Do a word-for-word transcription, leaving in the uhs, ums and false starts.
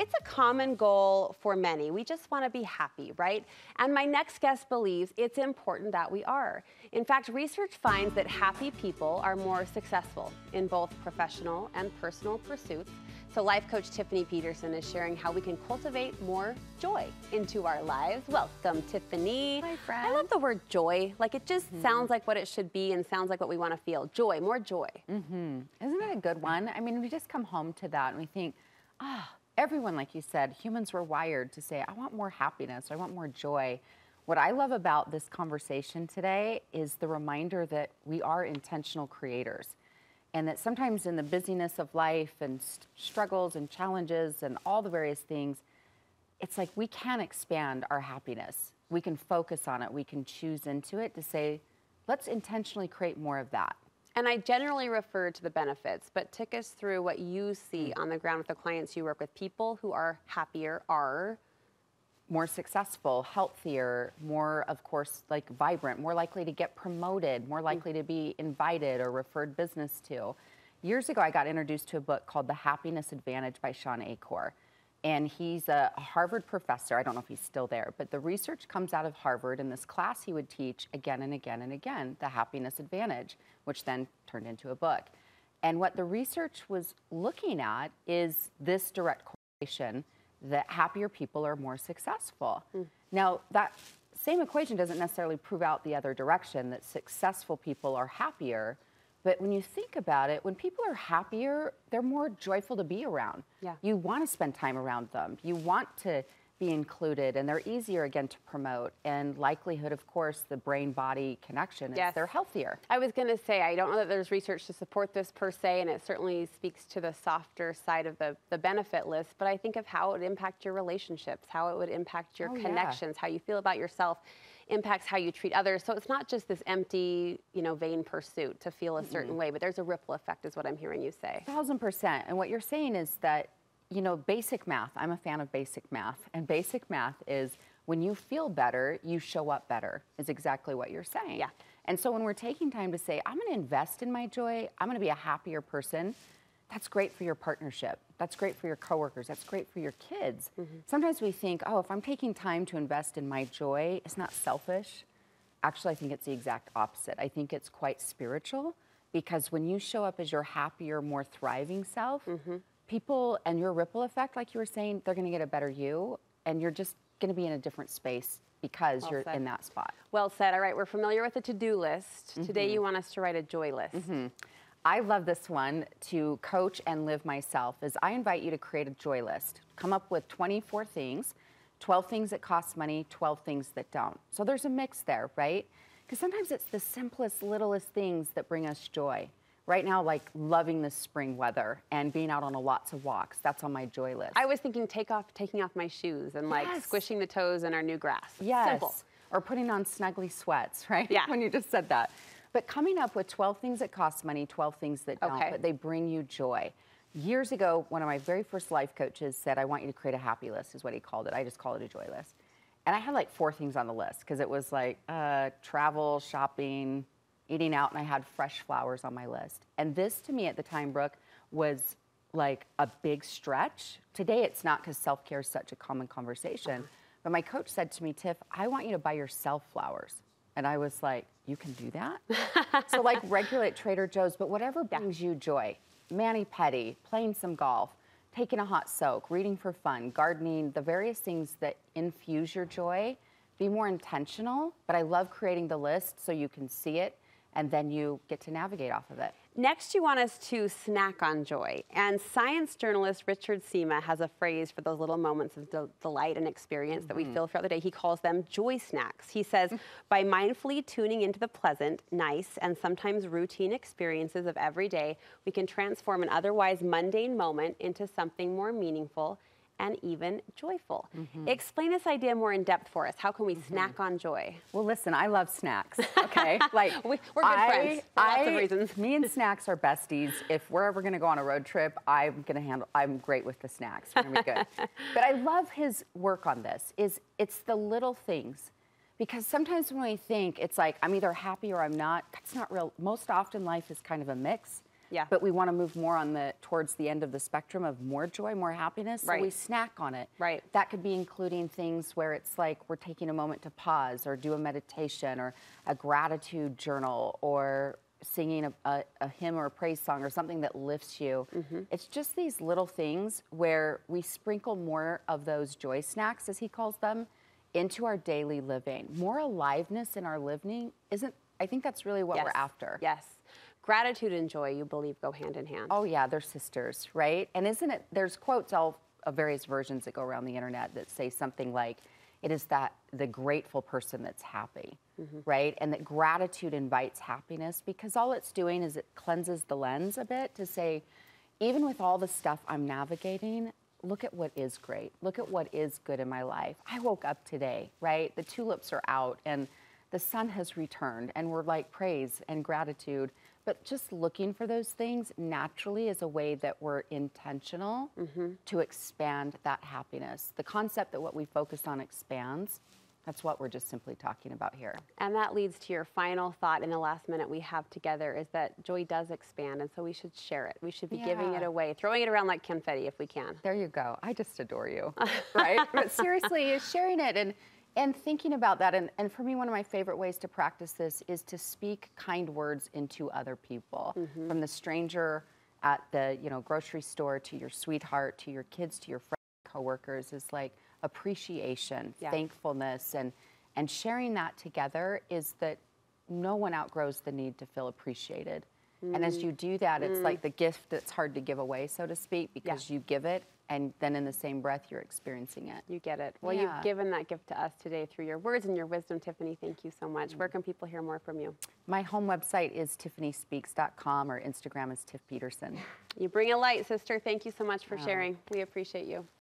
it's a common goal for many. We just want to be happy, right? And my next guest believes it's important that we are. In fact, research finds that happy people are more successful in both professional and personal pursuits. So life coach Tiffany Peterson is sharing how we can cultivate more joy into our lives. Welcome, Tiffany. Hi, friend. I love the word joy. Like, it just mm-hmm. sounds like what it should be and sounds like what we want to feel. Joy, more joy. Mm-hmm. Isn't that a good one? I mean, we just come home to that and we think, ah, oh, everyone, like you said, humans were wired to say, I want more happiness, I want more joy. What I love about this conversation today is the reminder that we are intentional creators. And that sometimes in the busyness of life and st- struggles and challenges and all the various things, it's like we can expand our happiness. We can focus on it. We can choose into it to say, let's intentionally create more of that. And I generally refer to the benefits, but take us through what you see on the ground with the clients you work with. People who are happier are more successful, healthier, more, of course, like vibrant, more likely to get promoted, more likely to be invited or referred business to. Years ago, I got introduced to a book called The Happiness Advantage by Shawn Achor. And he's a Harvard professor. I don't know if he's still there, but the research comes out of Harvard. In this class, he would teach again and again and again, The Happiness Advantage, which then turned into a book. And what the research was looking at is this direct correlation that happier people are more successful. Mm. Now, that same equation doesn't necessarily prove out the other direction, that successful people are happier. But when you think about it, when people are happier, they're more joyful to be around. Yeah. You want to spend time around them. You want to be included, and they're easier, again, to promote. And likelihood, of course, the brain-body connection, yes. They're healthier. I was going to say, I don't know that there's research to support this per se, and it certainly speaks to the softer side of the, the benefit list, but I think of how it would impact your relationships, how it would impact your oh, connections, yeah. how you feel about yourself, impacts how you treat others. So it's not just this empty, you know, vain pursuit to feel a mm-hmm. certain way, but there's a ripple effect is what I'm hearing you say. A thousand percent. And what you're saying is that, you know, basic math, I'm a fan of basic math, and basic math is when you feel better, you show up better, is exactly what you're saying. Yeah. And so when we're taking time to say, I'm gonna invest in my joy, I'm gonna be a happier person, that's great for your partnership, that's great for your coworkers, that's great for your kids. Mm-hmm. Sometimes we think, oh, if I'm taking time to invest in my joy, it's not selfish. Actually, I think it's the exact opposite. I think it's quite spiritual, because when you show up as your happier, more thriving self, mm-hmm. people and your ripple effect, like you were saying, they're gonna get a better you, and you're just gonna be in a different space because well you're said. in that spot. Well said. All right, we're familiar with the to-do list. Mm-hmm. Today you want us to write a joy list. Mm-hmm. I love this one, to coach and live myself, is I invite you to create a joy list. Come up with twenty-four things, twelve things that cost money, twelve things that don't. So there's a mix there, right? Because sometimes it's the simplest, littlest things that bring us joy. Right now, like loving the spring weather and being out on a lots of walks, that's on my joy list. I was thinking take off, taking off my shoes and yes. like squishing the toes in our new grass. Yes. Simple. Or putting on snuggly sweats, right? Yeah. When you just said that. But coming up with twelve things that cost money, twelve things that don't, okay. but they bring you joy. Years ago, one of my very first life coaches said, I want you to create a happy list, is what he called it. I just call it a joy list. And I had like four things on the list, because it was like uh, travel, shopping, eating out, and I had fresh flowers on my list. And this to me at the time, Brooke, was like a big stretch. Today it's not, because self-care is such a common conversation. But my coach said to me, Tiff, I want you to buy yourself flowers. And I was like, you can do that? So like regulate Trader Joe's, but whatever brings yeah. you joy. Mani-pedi, playing some golf, taking a hot soak, reading for fun, gardening, the various things that infuse your joy. Be more intentional, but I love creating the list so you can see it, and then you get to navigate off of it. Next, you want us to snack on joy. And science journalist Richard Sima has a phrase for those little moments of del- delight and experience mm-hmm. that we feel throughout the day. He calls them joy snacks. He says, by mindfully tuning into the pleasant, nice, and sometimes routine experiences of every day, we can transform an otherwise mundane moment into something more meaningful and even joyful. Mm-hmm. Explain this idea more in depth for us. How can we mm-hmm. snack on joy? Well, listen, I love snacks, okay? Like, we, we're good I, friends for I, lots of reasons. Me and snacks are besties. If we're ever gonna go on a road trip, I'm gonna handle, I'm great with the snacks, we're gonna be good. But I love his work on this, is it's the little things. Because sometimes when we think, it's like, I'm either happy or I'm not, that's not real. Most often life is kind of a mix. Yeah. But we want to move more on the towards the end of the spectrum of more joy, more happiness. Right. So we snack on it. Right. That could be including things where it's like we're taking a moment to pause or do a meditation or a gratitude journal or singing a, a, a hymn or a praise song or something that lifts you. Mm-hmm. It's just these little things where we sprinkle more of those joy snacks, as he calls them, into our daily living. More aliveness in our living isn't, I think that's really what yes. we're after. Yes. Gratitude and joy, you believe, go hand in hand. Oh yeah, they're sisters, right? And isn't it, there's quotes all of various versions that go around the internet that say something like, it is that the grateful person that's happy, mm-hmm. right? And that gratitude invites happiness because all it's doing is it cleanses the lens a bit to say, even with all the stuff I'm navigating, look at what is great. Look at what is good in my life. I woke up today, right? The tulips are out and the sun has returned and we're like praise and gratitude. But just looking for those things naturally is a way that we're intentional mm-hmm. to expand that happiness. The concept that what we focus on expands, that's what we're just simply talking about here. And that leads to your final thought in the last minute we have together is that joy does expand, and so we should share it. We should be yeah. giving it away, throwing it around like confetti if we can. There you go. I just adore you, right? But seriously, sharing it and, and thinking about that. And, and for me, one of my favorite ways to practice this is to speak kind words into other people, mm-hmm. from the stranger at the you know grocery store to your sweetheart, to your kids, to your friends, coworkers, is like, appreciation, yeah. thankfulness, and and sharing that together is that no one outgrows the need to feel appreciated. Mm. And as you do that, it's mm. like the gift that's hard to give away, so to speak, because yeah. you give it, and then in the same breath, you're experiencing it. You get it. Well, yeah. you've given that gift to us today through your words and your wisdom, Tiffany. Thank you so much. Mm. Where can people hear more from you? My home website is Tiffany Speaks dot com, or Instagram is Tiff Peterson. You bring a light, sister. Thank you so much for oh. sharing. We appreciate you.